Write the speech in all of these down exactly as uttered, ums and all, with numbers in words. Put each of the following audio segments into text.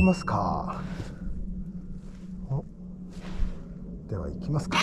きますか。お、では行きますか。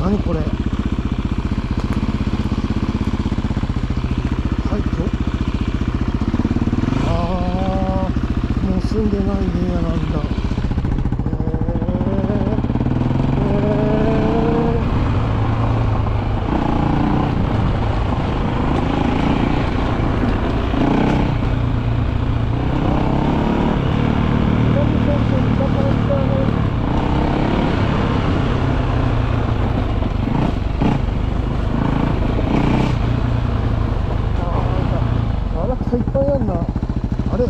何これ。はい、ああ、もう住んでない家なんだ。いっぱいあんな。あれ、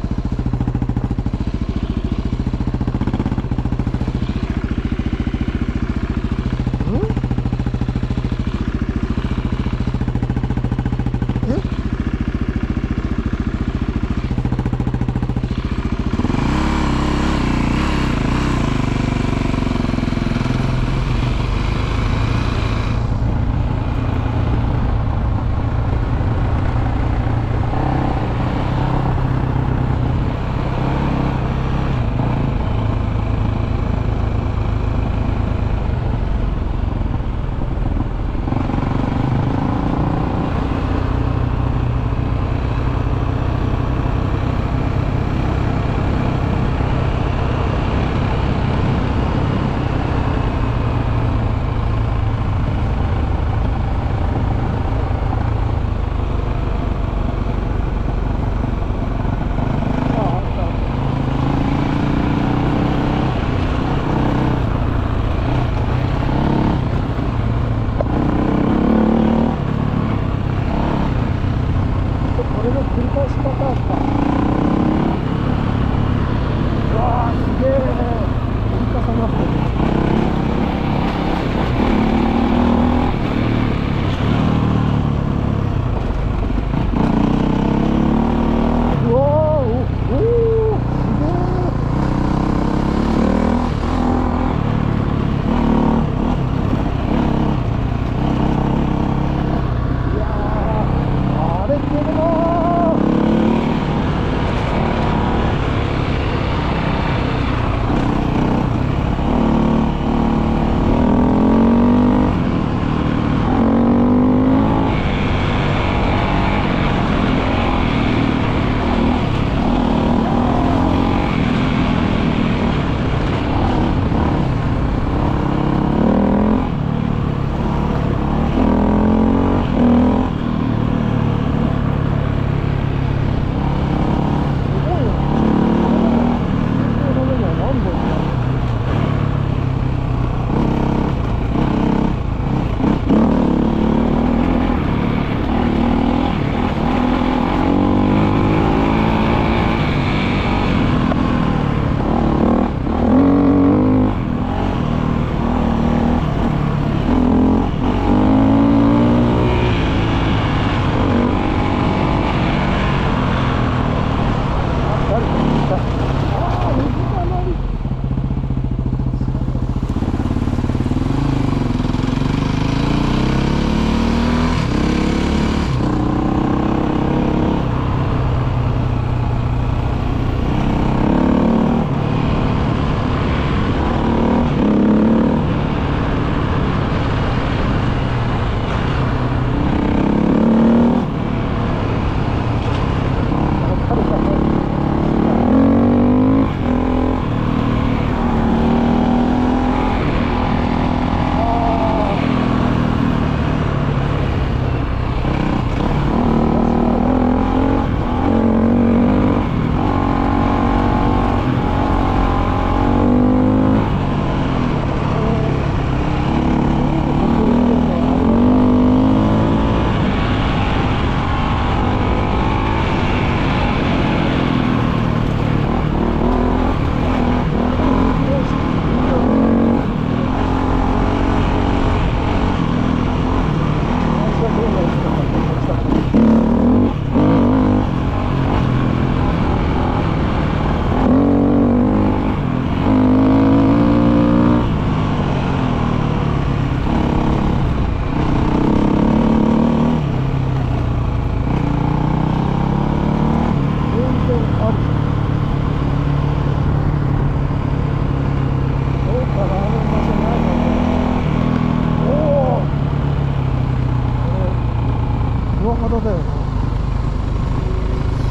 方だよね。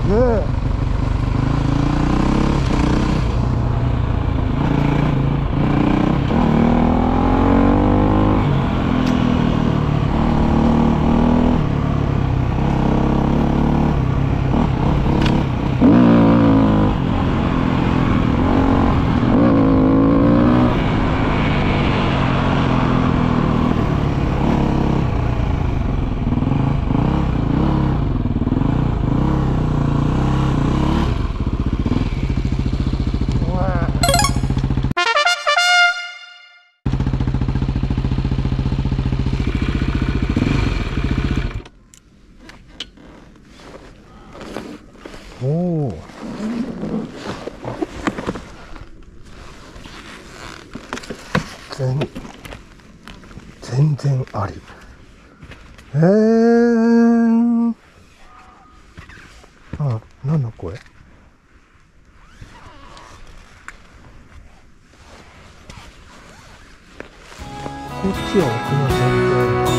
すげえ。おお。全全然あり。ええー。あ、何の声？こっちは奥の先頭。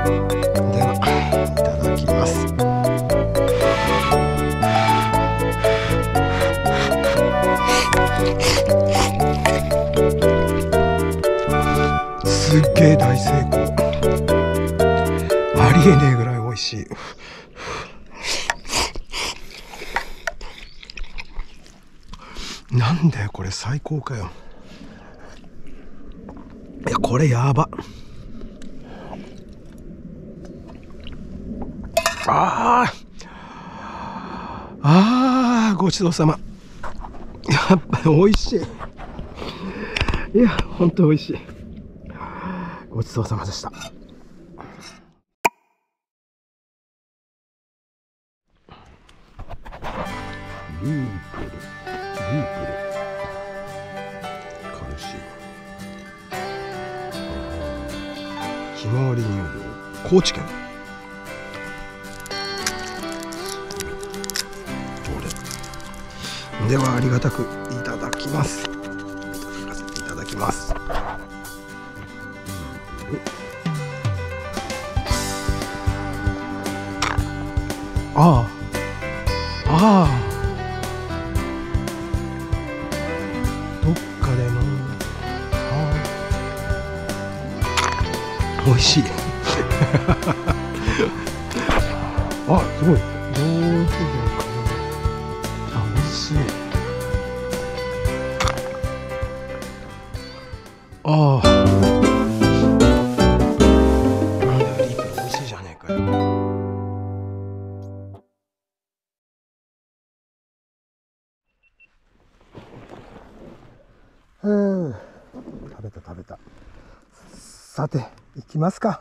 はいただきます。すっげえ大成功、ありえねえぐらい美味しい。なんだよこれ、最高かよ。いやこれやば。あーあー、ごちそうさま。やっぱり美味しい。いやほんと美味しい。ごちそうさまでした。リープルリープルひまわり乳業、高知県。これではありがたくいただきます。いただきます。ああああ、どっかで飲んだ。美味しい。あ、すごい。どうするかな。あ、美味しい。ああ。なんだよ、リープル美味しいじゃねえかよ。うん。食べた食べた。さて。行きますか。